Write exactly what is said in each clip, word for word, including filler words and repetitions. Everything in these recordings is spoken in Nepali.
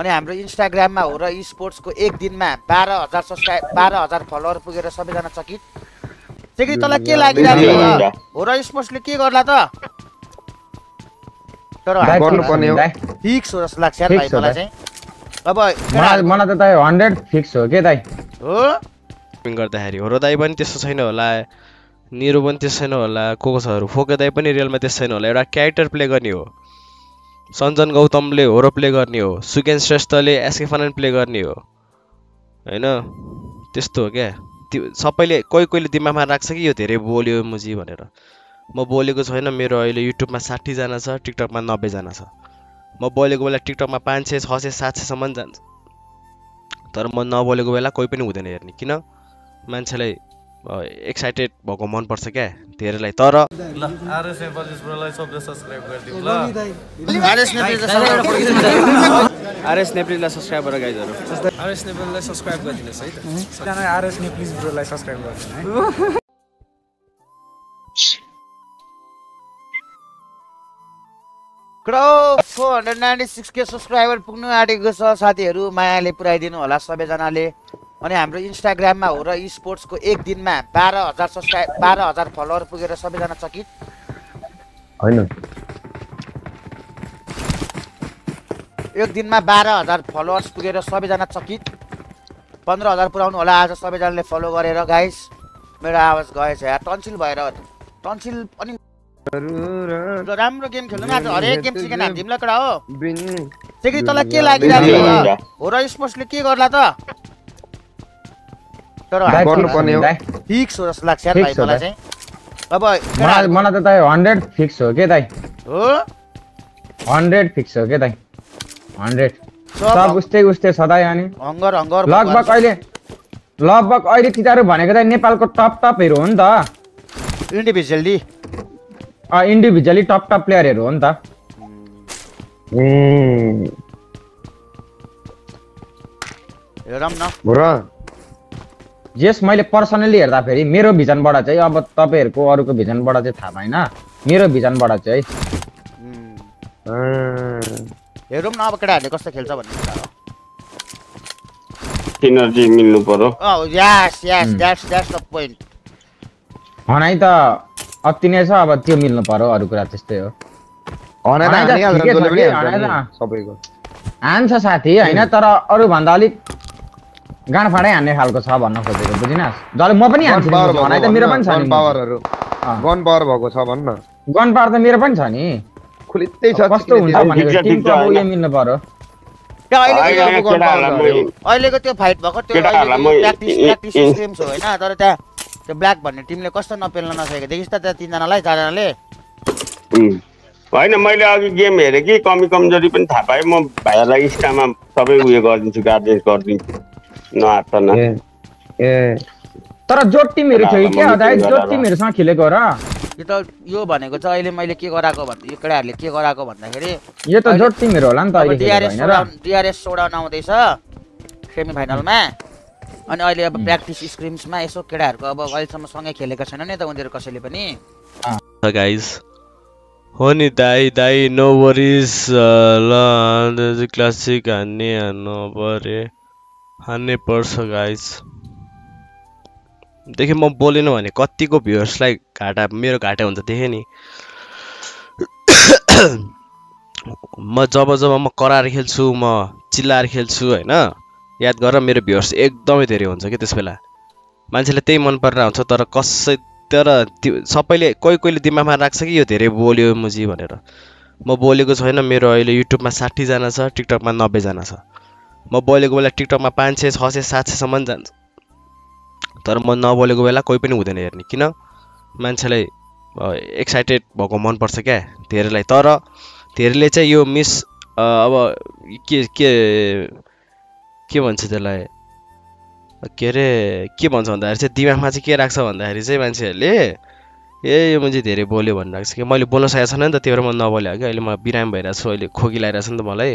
अनि हाम्रो इन्स्टाग्राममा हो र स्पोर्ट्सको एक दिनमा बाह्र हजार सब्सक्राइब बाह्र हजार फलोअर पुगेर सबैजना चकित त्यसैले तलाई के लागिराखेको हो र स्पोर्ट्सले के गर्ला त तर गर्नुपर्ने हो फिक्स हो जस्तो लाग्छ यार भाइ मलाई चाहिँ अब मलाई त दाइ हन्ड्रेड फिक्स हो के दाइ हो स्विङ गर्दा खेरि हो र दाइ पनि त्यस्तो छैन होला निरो पनि त्यस्तो छैन होला कोकोसहरु फोके दाइ पनि रियलमा त्यस्तो छैन होला एउटा क्यारेक्टर प्ले गर्ने हो संजन गौतमले होरो प्ले गर्ने हो सुकेन श्रेष्ठले एसके फानन प्ले गर्ने हो हैन त्यस्तो हो के सबैले कोही कोहीले दिमागमा राख्छ कि यो धेरै बोल्यो मुजी भनेर म बोलेको छैन मेरो अहिले युट्युबमा साठी जना छ टिकटकमा नब्बे जना छ म बोलेको बेला टिकटकमा पाँच सय छ सय सात सय सम्म जान्छ तर म नबोलेको बेला कोही पनि हुँदैन हेर्ने किन मान्छेलाई एक्साइटेड भएको मन पर्छ के धेरैलाई तर ल आरएस नेपालीज ब्रोलाई सबले सब्स्क्राइब गरिदिउ ल आरएस नेपालीज आरएस नेपालीजलाई सब्स्क्राइब गर गाइजहरु आरएस नेपालीजलाई सब्स्क्राइब गरिदिनुस् है त जना आरएस नेपालीज ब्रोलाई सब्स्क्राइब गर्नु है क्रो चार सय छियानब्बे के सब्स्क्राइबर पुग्नु आँटेको छ साथीहरु मायाले पुराइदिनु होला सबैजनाले अनि हाम्रो इन्स्टाग्राममा हो र स्पोर्ट्सको एक दिनमा बाह्र हजार सब्स्क्राइब बाह्र हजार फलोअर पुगेर सबैजना चकित हैन एक दिनमा बाह्र हजार फलोअर्स पुगेर सबैजना चकित पन्ध्र हजार पुराउनु होला आज सबैजनाले फलो गरेर गाइस मेरो आवाज गएछ यार टन्सिल भएर टन्सिल अनि राम्रो गेम खेल्नु आज हरेक गेम सिकेन हामी तिमीलाई कडा हो त्यसैले तलाई के लागिराखेको हो र स्पोर्ट्सले के गर्ला त फिक्स हो जस्तो लाग्छ यार भाइ मलाई चाहिँ अब मलाई त दाइ हन्ड्रेड फिक्स हो के दाइ हो हन्ड्रेड फिक्स हो के दाइ हन्ड्रेड सब उस्तै उस्तै छ दाइ अनि हंगर हंगर लगभग अहिले लगभग अहिले तिनीहरु भनेको दाइ नेपालको टप टप हिरो हो नि त individually uh individually top top प्लेयरहरु हो नि त ए हेरम न ब्रो जस मैले पर्सनली हेर्दा फेरि मेरो भिजनबाट चाहिँ अब तपाईहरुको अरुको भिजनबाट चाहिँ थाहा भएन मेरो भिजनबाट चाहिँ हेरौं न अब केटाहरुले कस्तो खेल्छ भन्ने कुरा हो एनर्जी मिल्नु पर्यो oh yes yes that's that's the point हनै त अति नै छ अब त्यो मिल्नु पर्यो अरु कुरा त्यस्तै हो हनै त हानिहाल्छ जसले पनि सबैको आन्छ साथी हैन तर अरु भन्दा अलिक गान फाडै हान्ने खालको छ भन्न खोजेको बुझिनास जले म पनि हान्छु भने त मेरो पनि छ नि पावरहरु गन पावर भएको छ भन्न गन पावर त मेरो पनि छ नि खुलित्तै छ कस्तो हुन्छ भने टिम पावर यो मिल्नु पर्यो के अहिले गन पावर अहिलेको त्यो फाइट भएको त्यो प्र्याक्टिस प्र्याक्टिस सिस्टम छ हैन तर त त्यो ब्ल्याक भन्ने टिमले कस्तो नपेल्न नसकेको देखिस त तीन जनालाई चार जनाले हैन मैले अघि गेम हेरे कि कमी कमजोरी पनि थाहा पाए म भाइलाई इन्स्टामा सबै उयो गर्दिन्छु गार्डन गर्दिन्छु नआतना ए ए तर जो टिमहरु थियो के हो दाइ जो टिमहरु सँग खेलेको र यो त यो भनेको चाहिँ अहिले मैले के गराको भन्थे यो केडाहरुले के गराको भन्दाखेरि यो त जो टिमहरु होला नि त अहिले डीआरएस डीआरएस सोडाउन आउँदैछ सेमी फाइनलमा अनि अहिले अब प्र्याक्टिस स्क्रिम्समा यसो केडाहरुको अब अहिलेसम्म सँगै खेलेका छैन नि त उनीहरु कसैले पनि अ गाइस हो नि दाइ दाइ नो वरीज ल क्लासिक हान्ने हान्नु परे हान्ने पर्छ गाइस देखे म बोलेन भने कतिको भ्युअर्सलाई घाटा मेरो घाटा हुन्छ देखे नि म जब जब म कराएर खेल्छु म चिल्लाएर खेल्छु हैन याद गर मेरो भ्युअर्स एकदमै धेरै हुन्छ के त्यसबेला मान्छेले त्यही मन पर्न आउँछ तर कसै तर सबैले कोही कोहीले दिमागमा राख्छ कि यो धेरै बोल्यो मुजी भनेर म बोलेको छैन मेरो अहिले युट्युबमा साठी जना छ टिकटकमा नब्बे जना छ म बोलेको बेला टिकटकमा पाँच सय छ सय सात सय सम्म जान्छ तर म नबोलेको बेला कोही पनि हुँदैन हेर्ने किन मान्छेलाई एक्साइटेड भएको मन पर्छ क्या धेरैलाई तर धेरैले चाहिँ यो मिस अब के के के भन्छ त्यसलाई के रे के भन्छ भन्दाखेरि चाहिँ दिमागमा चाहिँ के राख्छ भन्दाखेरि चाहिँ मान्छेहरूले ए यो मान्छे धेरै बोल्यो भनिरहेको छ कि मैले बोल्न सकेको छैन नि त त्यही भएर म नबोलेको क्या अहिले म बिरामी भइरहेको छु अहिले खोकी लागिरहेको छ नि त मलाई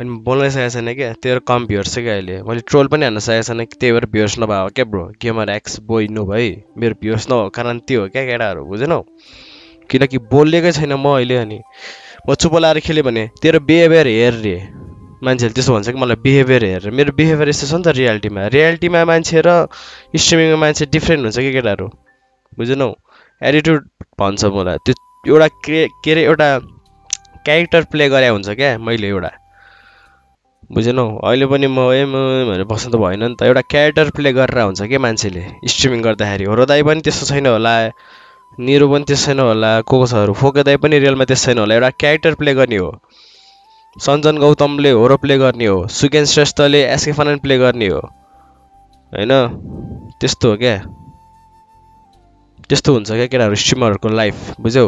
अनि बोल्नै सकेको छैन क्या त्यही भएर कम भ्युअर्स क्या अहिले मैले ट्रोल पनि हान्न सकेको छैन त्यही भएर भ्युअर्स नभएको क्या bro gamer X boy no भाइ मेरो भ्युअर्स नभएको कारण त्यो हो क्या केटाहरू बुझेनौ किनकि बोलेकै छैन म अहिले अनि म चुप लाएर खेलेँ भने तेरो बिहेभियर हेर्ने मान्छेले त्यस्तो भन्छ कि मलाई बिहेभियर हेरेर मेरो बिहेभियर यस्तो छ नि त रियालिटीमा रियालिटीमा मान्छे र स्ट्रिमिङमा मान्छे डिफ्रेन्ट हुन्छ के केटाहरू बुझ्नु एटिट्युड भन्छ मलाई त्यो एउटा के रे एउटा क्यारेक्टर प्ले गरे हुन्छ क्या मैले एउटा बुझ्नु अहिले पनि म एम भनेर बस्नु त भएन नि त एउटा क्यारेक्टर प्ले गरेर हुन्छ के मान्छेले स्ट्रिमिङ गर्दाखेरि हो र दाइ पनि त्यस्तो छैन होला निरो पनि त्यस्तो छैन होला को को छहरू फोके दाइ पनि रियलमा त्यस्तो छैन होला एउटा क्यारेक्टर प्ले गर्ने हो सञ्जन गौतमले होरो प्ले गर्ने हो सुकेन श्रेष्ठले एसके फानन प्ले गर्ने हो हैन त्यस्तो हो क्या त्यस्तो हुन्छ क्या केटाहरु स्ट्रिमरहरुको लाइफ बुझ्यौ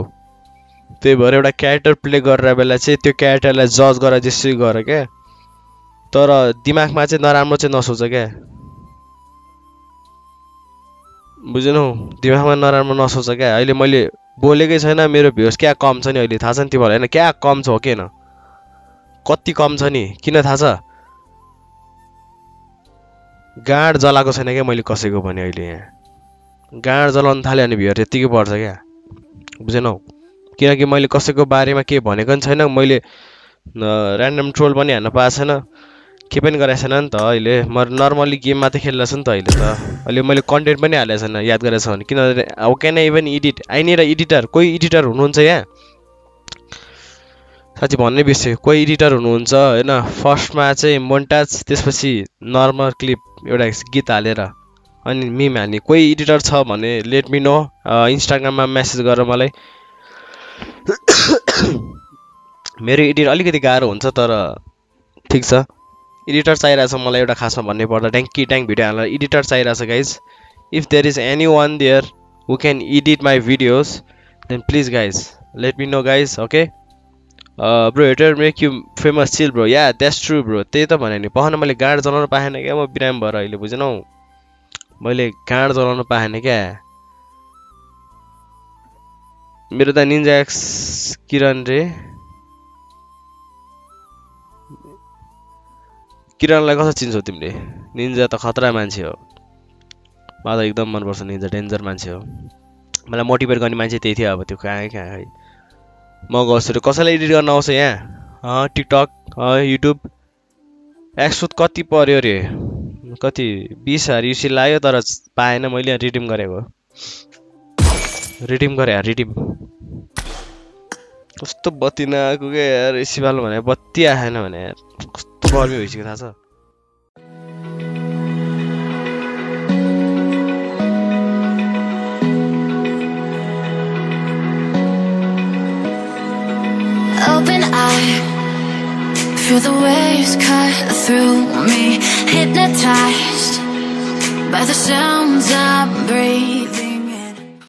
त्यही भएर एउटा क्यारेक्टर प्ले गरेर बेला चाहिँ त्यो क्यारेक्टरलाई जज गरे जसरी गरे के तर दिमागमा चाहिँ नराम्रो चाहिँ नसोच के बुझ्नु दिमागमा नराम्रो नसोच के अहिले मैले बोलेकै छैन मेरो भ्युज क्या कम छ नि अहिले थाहा छ नि तिमीलाई हैन क्या कम छ हो के न कति कम छ नि किन थाहा छ गाड जलाको छैन के मैले कसैको भने अहिले यहाँ गाड जलाउन थाल्यो अनि भ्युज त्यतिकै बढ्छ क्या बुझेनौ किनकि मैले कसैको बारेमा के भनेको नि छैन मैले र्यान्डम ट्रोल पनि हान्न पाएको छैन के पनि गरेको छैन नि त अहिले म नर्मली गेम मात्रै खेल्ला छु नि त अहिले त अहिले मैले कन्टेन्ट पनि हालेको छैन याद गरेको छ भने किनभने how can I even edit I need a editor कोही एडिटर हुनुहुन्छ यहाँ साँच्चै भन्नै बिर्सेँ कोही एडिटर हुनुहुन्छ हैन फर्स्टमा चाहिँ मोन्टाज त्यसपछि नर्मल क्लिप एउटा गीत हालेर अनि मिम हाल्ने कोही एडिटर छ भने लेट मी नो इन्स्टाग्राममा मेसेज गरेर मलाई मेरो एडिट अलिकति गाह्रो हुन्छ तर ठिक छ एडिटर चाहिरहेछ मलाई एउटा खासमा भन्ने पर्दा ट्याङ्की ट्याङ्क भिडियो हाल्न एडिटर चाहिरहेछ guys if there is anyone there who can edit my videos then please guys let me know guys okay bro hater make you famous chill bro yeah that's true bro त्यही त भने नि पहन मैले गाँड जलाउन पाएन क्या म बिराम भएर अहिले बुझेनौ मैले गाँड जलाउन पाएन क्या मेरो त निन्जा एक्स किरण रे किरणलाई कसरी चिन्छौ तिमीले निन्जा त खतरा मान्छे हो मलाई त एकदम मनपर्छ निन्जा डेन्जर मान्छे हो मलाई मोटिभेट गर्ने मान्छे त्यही थियो अब त्यो कहाँ कहाँ खै म गर्छु कसैलाई एडिट गर्न आउँछ यहाँ टिकटक युट्युब एक्सुट कति पर्यो रे कति बिस युसी लाग्यो तर पाएन मैले रिडिम गरेको रिडिम गरे रिडिम कस्तो बत्ती नआएको क्या यार यसिपाल भने बत्ती आएन भने यार कस्तो गर्मी भइसक्यो थाहा छ Open eye, feel the waves cut through me, hypnotized by the sound